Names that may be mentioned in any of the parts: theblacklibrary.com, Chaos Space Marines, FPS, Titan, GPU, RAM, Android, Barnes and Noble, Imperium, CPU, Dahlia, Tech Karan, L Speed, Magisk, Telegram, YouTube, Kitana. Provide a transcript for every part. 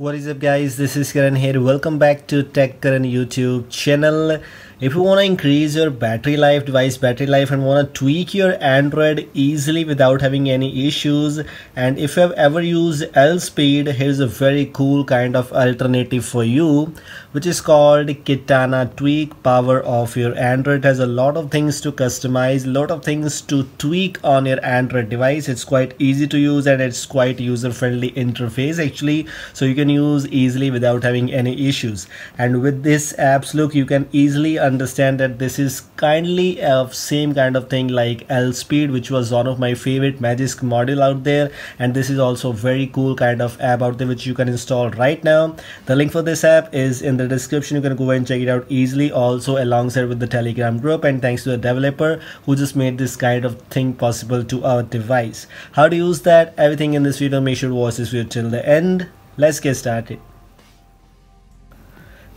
What is up guys, this is Karan here. Welcome back to Tech Karan YouTube channel. If you want to increase your battery life, device battery life, and want to tweak your Android easily without having any issues, and if you have ever used L Speed, here's a very cool kind of alternative for you, which is called Kitana Tweak Power of Your Android. It has a lot of things to customize, a lot of things to tweak on your Android device. It's quite easy to use and it's quite user-friendly interface actually, so you can use easily without having any issues. And with this app's look, you can easily understand that this is kindly of same kind of thing like L Speed, which was one of my favorite Magisk model out there, and this is also very cool kind of app out there which you can install right now. The link for this app is in the description. You can go and check it out easily, also alongside with the Telegram group, and thanks to the developer who just made this kind of thing possible to our device. How to use that, everything in this video. Make sure to watch this video till the end. Let's get started.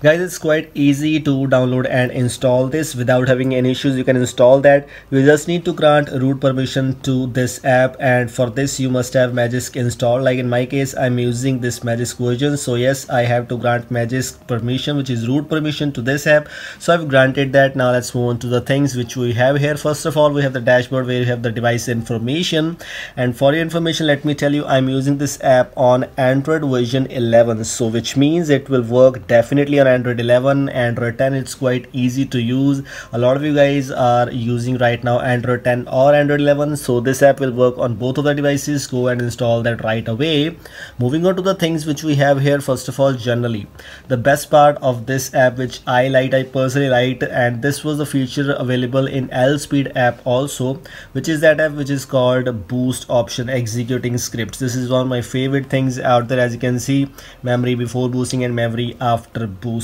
Guys, it's quite easy to download and install this without having any issues. You can install that. You just need to grant root permission to this app, and for this you must have Magisk installed. Like in my case, I'm using this Magisk version, so yes, I have to grant Magisk permission, which is root permission, to this app. So I've granted that. Now let's move on to the things which we have here. First of all, we have the dashboard where you have the device information, and for your information, let me tell you, I'm using this app on Android version 11, so which means it will work definitely on Android 11, Android 10. It's quite easy to use. A lot of you guys are using right now Android 10 or Android 11, so this app will work on both of the devices. Go and install that right away. Moving on to the things which we have here. First of all, generally the best part of this app, which I personally like, and this was a feature available in L Speed app also, which is that app which is called boost option, executing scripts. This is one of my favorite things out there. As you can see, memory before boosting and memory after boosting.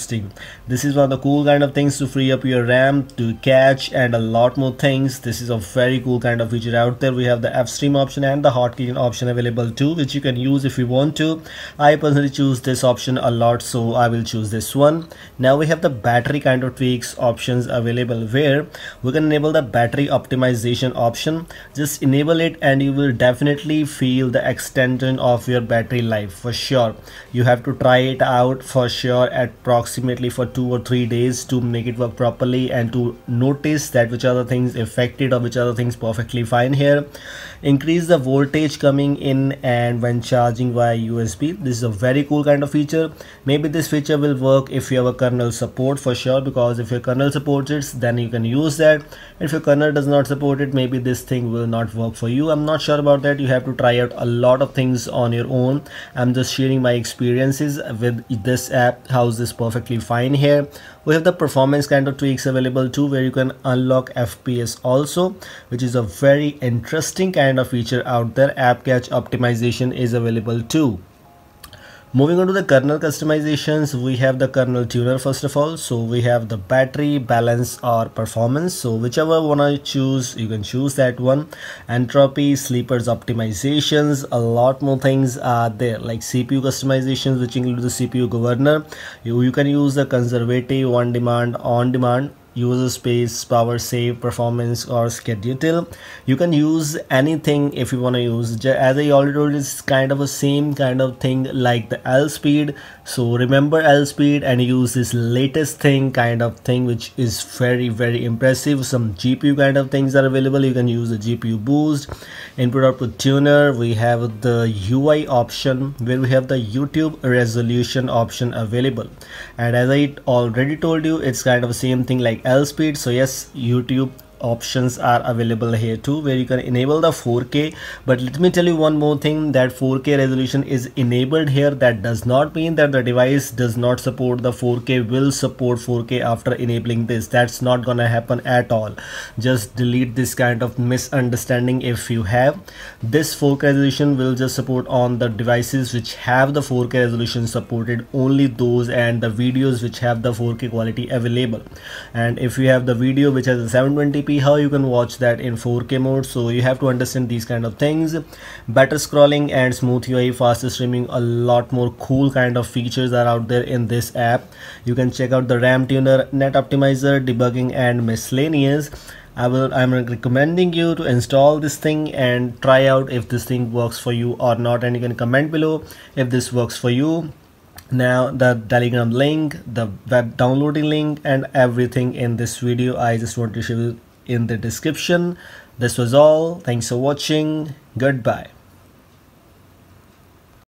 This is one of the cool kind of things to free up your RAM, to cache, and a lot more things. This is a very cool kind of feature out there. We have the F-Stream option and the hotkeying option available too, which you can use if you want to. I personally choose this option a lot, so I will choose this one. Now we have the battery kind of tweaks options available, where we can enable the battery optimization option. Just enable it and you will definitely feel the extension of your battery life for sure. You have to try it out for sure at approximately for 2 or 3 days to make it work properly and to notice that which other things affected or which other things perfectly fine here. Increase the voltage coming in and when charging via USB. This is a very cool kind of feature. Maybe this feature will work if you have a kernel support for sure, because if your kernel supports it, then you can use that. If your kernel does not support it, maybe this thing will not work for you. I'm not sure about that. You have to try out a lot of things on your own. I'm just sharing my experiences with this app, how's this perfect fine here. We have the performance kind of tweaks available too, where you can unlock FPS also, which is a very interesting kind of feature out there. App cache optimization is available too. Moving on to the kernel customizations, we have the kernel tuner first of all. So we have the battery, balance, or performance, so whichever one I choose, you can choose that one. Entropy, sleepers optimizations, a lot more things are there, like CPU customizations, which include the CPU governor. You can use the conservative, on demand, user space, power save, performance, or schedule. You can use anything if you want to use. As I already told, it's kind of a same kind of thing like the L Speed, so remember L Speed and use this latest thing kind of thing, which is very, very impressive. Some GPU kind of things are available. You can use the GPU boost, input output tuner. We have the UI option, where we have the YouTube resolution option available, and as I already told you, it's kind of the same thing like L Speed, so yes, YouTube options are available here too, where you can enable the 4K. But let me tell you one more thing, that 4K resolution is enabled here. That does not mean that the device does not support the 4K, will support 4K after enabling this. That's not gonna happen at all. Just delete this kind of misunderstanding if you have. This 4K resolution will just support on the devices which have the 4K resolution supported, only those, and the videos which have the 4K quality available. And if you have the video which has a 720p, how you can watch that in 4K mode. So you have to understand these kind of things. Better scrolling and smooth UI, faster streaming, a lot more cool kind of features are out there in this app. You can check out the RAM tuner, net optimizer, debugging, and miscellaneous. I'm recommending you to install this thing and try out if this thing works for you or not, and you can comment below if this works for you. Now the Telegram link, the web downloading link, and everything in this video I just want to show you in the description. This was all. Thanks for watching. Goodbye.